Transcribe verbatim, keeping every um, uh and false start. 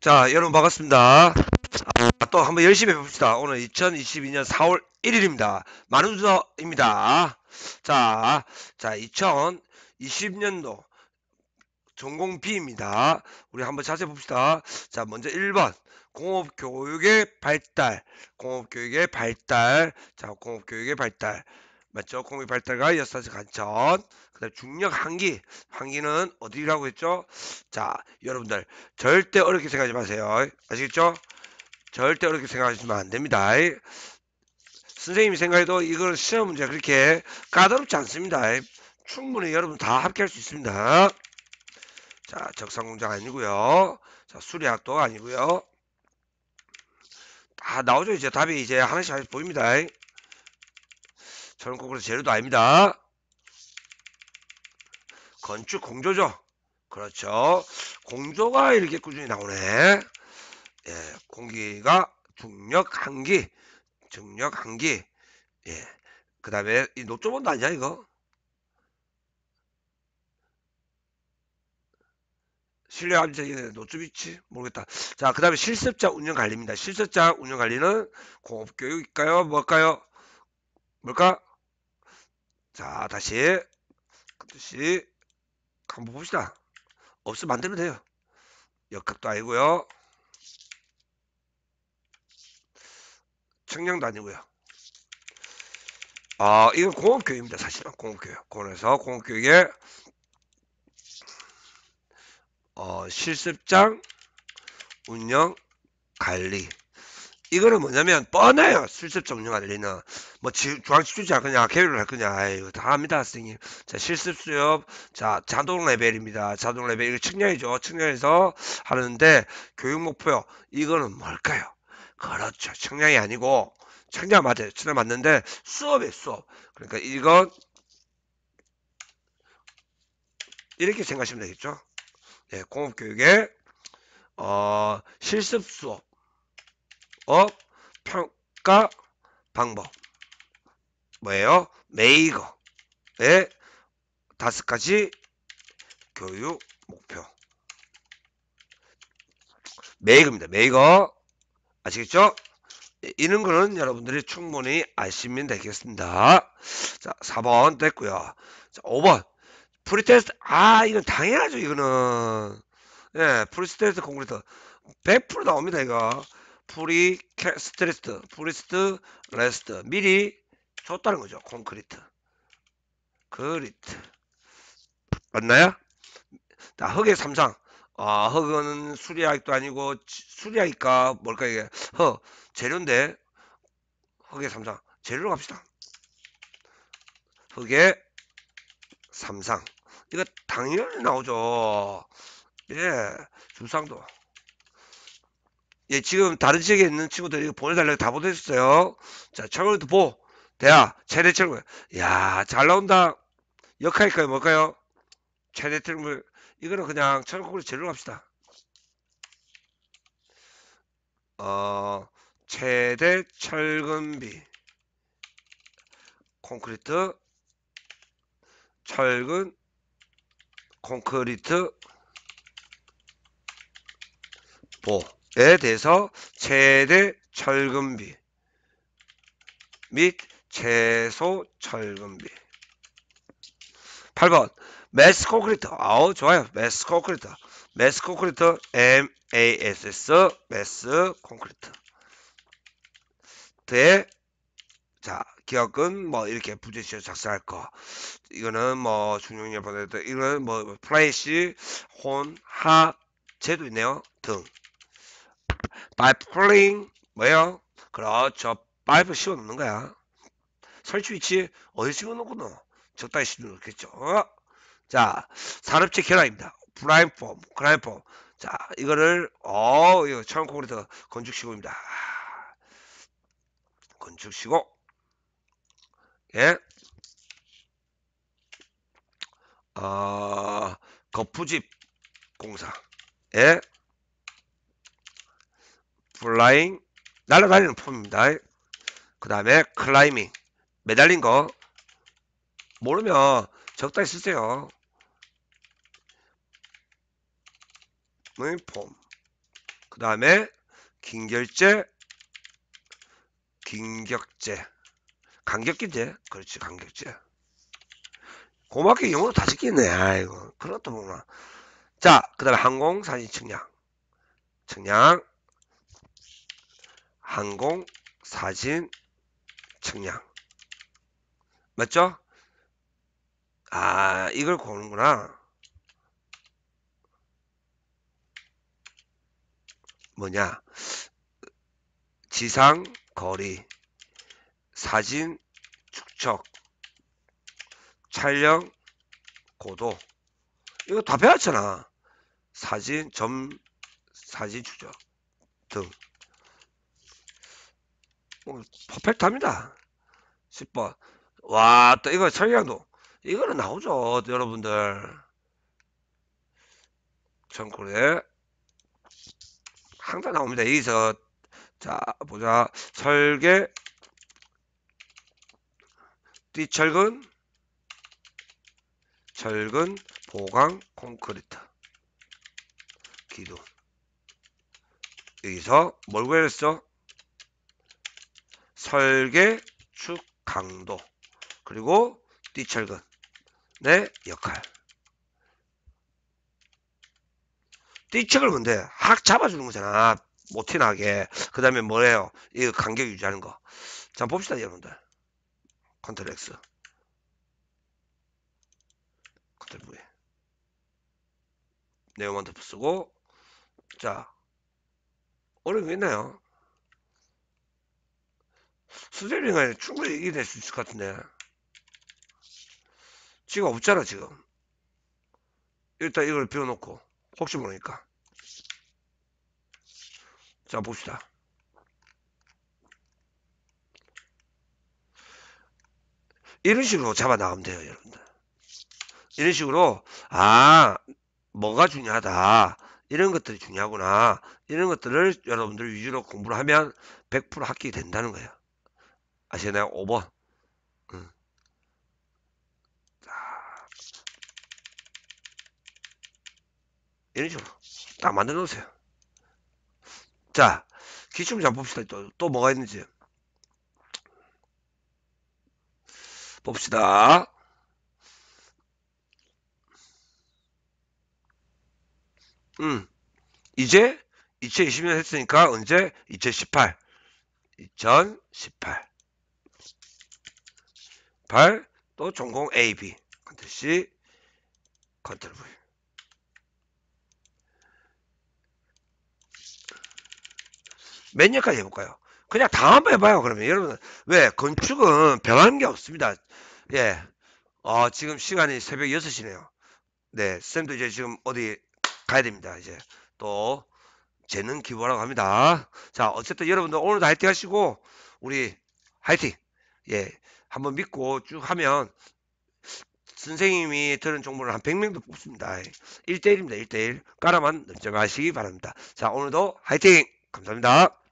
자, 여러분 반갑습니다. 아, 또 한번 열심히 해봅시다. 오늘 이천이십이년 사월 일일입니다. 만우저입니다. 자, 자 이천이십년도 전공 B입니다. 우리 한번 자세히 봅시다. 자, 먼저 일 번. 공업교육의 발달. 공업교육의 발달. 자, 공업교육의 발달. 맞죠? 공업의 발달과 여사지 간천. 그 다음 중력 한기. 한기는 어디라고 했죠? 자, 여러분들. 절대 어렵게 생각하지 마세요. 아시겠죠? 절대 어렵게 생각하시면 안 됩니다. 선생님이 생각해도 이건 시험 문제가 그렇게 까다롭지 않습니다. 충분히 여러분 다 합격할 수 있습니다. 자, 적산공장 아니고요. 자, 수리학도 아니고요. 다 나오죠. 이제 답이 이제 하나씩 하나씩 보입니다. 저는 거꾸로 재료도 아닙니다. 건축 공조죠. 그렇죠. 공조가 이렇게 꾸준히 나오네. 예, 공기가 중력 한기, 중력 한기. 예, 그다음에 이 노조본도 아니야 이거? 실내암전에 노출비치 모르겠다. 자, 그 다음에 실습자 운영관리입니다. 실습자 운영관리는 공업교육일까요? 뭘까요? 뭘까? 자, 다시 다시 한번 봅시다. 없으면 만들면 돼요. 역학도 아니고요. 청량도 아니고요. 아, 이건 공업교육입니다. 사실은 공업교육. 그래서 공업교육에 어, 실습장 운영 관리. 이거는 뭐냐면 뻔해요. 실습장 운영 관리는 뭐 중앙집중지 할 거냐, 계획을 할 거냐, 아유, 다 합니다, 선생님. 자, 실습 수업, 자, 자동 레벨입니다. 자동 레벨 이거 측량이죠. 측량에서 하는데 교육 목표 이거는 뭘까요? 그렇죠. 측량이 아니고 측량 맞아요. 측량 맞는데 수업이에요, 수업. 그러니까 이건 이렇게 생각하시면 되겠죠. 예, 공업교육의 어, 실습 수업, 업, 평가 방법 뭐예요? 메이거의 다섯 가지 교육 목표. 메이거입니다. 메이거 아시겠죠? 예, 이런 거는 여러분들이 충분히 아시면 되겠습니다. 자, 사 번 됐고요. 자, 오 번. 프리테스트, 아, 이건 당연하죠, 이거는. 예, 프리스트레스 콘크리트. 백 퍼센트 나옵니다, 이거. 프리, 스트레스, 프리스트, 레스트. 미리 줬다는 거죠, 콘크리트. 그리트. 맞나요? 자, 흙의 삼상. 아, 흙은 수리학도 아니고, 수리학일까, 뭘까, 이게. 흙, 재료인데, 흙의 삼상. 재료로 갑시다. 흙의 삼상. 이거 당연히 나오죠. 예, 주상도. 예, 지금 다른 지역에 있는 친구들이 보내달라고 다 보내줬어요. 자, 철거도 보, 대야, 최대 철거. 야, 잘 나온다. 역할일까요, 뭘까요? 최대 철거. 이거는 그냥 철거로 제로 갑시다. 어, 최대 철근비. 콘크리트. 철근 콘크리트 보에 대해서 최대 철근비 및 최소 철근비. 팔 번 매스 콘크리트. 아우, 좋아요. 매스 콘크리트. 매스 콘크리트 엠 에이 에스 에스 매스 콘크리트 대. 자, 기억은 뭐 이렇게 부재시효 작성할 거, 이거는 뭐 중용료 보내도, 이거는 뭐 플래시 혼 하 제도 있네요 등. 파이프 쿨링 뭐예요? 그렇죠. 파이프 씌워놓는 거야. 설치 위치 어디 씌워놓고 너 적당히 씌워놓겠죠. 자, 산업체 결합입니다. 프라임 폼, 프라임 폼. 자, 이거를 어 이거 처음 콘크리트 건축 시공입니다. 건축 시공. 예, 어, 거푸집 공사. 예, 플라잉 날아다니는 폼입니다. 그 다음에 클라이밍 매달린 거 모르면 적당히 쓰세요. 폼. 그 그 다음에 긴결제, 긴격제, 간격기제, 그렇지, 간격제. 고맙게 영어로 다 시키네. 아이고, 그런 것도 보구나. 자, 그 다음에 항공사진 측량. 측량. 항공사진 측량. 맞죠? 아, 이걸 고르는구나. 뭐냐. 지상, 거리, 사진, 축척, 촬영, 고도. 이거 다 배웠잖아. 사진, 점, 사진 추적 등. 뭐, 퍼펙트합니다. 십 번. 와, 또 이거 설명도. 이거는 나오죠, 여러분들. 정권에 항상 나옵니다. 여기서 자 보자. 설계, 띠철근, 철근, 보강, 콘크리트, 기둥. 여기서 뭘 구했어? 설계, 축, 강도, 그리고 띠철근. 내 역할. 띠척을 뭔데? 확 잡아주는 거잖아. 못 튀나게. 그 다음에 뭐예요? 이 간격 유지하는 거. 자, 봅시다, 여러분들. 컨트롤 X. 컨트롤 V. 네오만도 쓰고. 자. 어려운 게 있나요? 스테링은 충분히 이겨낼 수 있을 것 같은데. 지금 없잖아. 지금 일단 이걸 비워놓고 혹시 모르니까. 자, 봅시다. 이런 식으로 잡아 나가면 돼요, 여러분들. 이런 식으로 아, 뭐가 중요하다, 이런 것들이 중요하구나, 이런 것들을 여러분들 위주로 공부를 하면 백 퍼센트 합격이 된다는 거예요. 아시나요? 오 번. 응. 이런 식으로 딱 만들어 놓으세요. 자, 기출 좀 봅시다. 또, 또 뭐가 있는지 봅시다. 음, 이제 이천이십 년 했으니까 언제? 이천십팔. 이천십팔. 팔, 또 전공 A, B. 컨트롤 C, 컨트롤 V. 몇 년까지 해볼까요? 그냥 다 한번 해봐요. 그러면 여러분, 왜 건축은 변하는 게 없습니다. 예, 어, 지금 시간이 새벽 여섯 시네요. 네, 쌤도 이제 지금 어디 가야 됩니다. 이제 또 재능 기부하라고 합니다. 자, 어쨌든 여러분들 오늘도 화이팅 하시고 우리 화이팅. 예, 한번 믿고 쭉 하면 선생님이 들은 정보를 한 백 명도 뽑습니다. 일 대 일입니다. 일 대 일. 까라만 넘지 마시기 바랍니다. 자, 오늘도 화이팅. 감사합니다.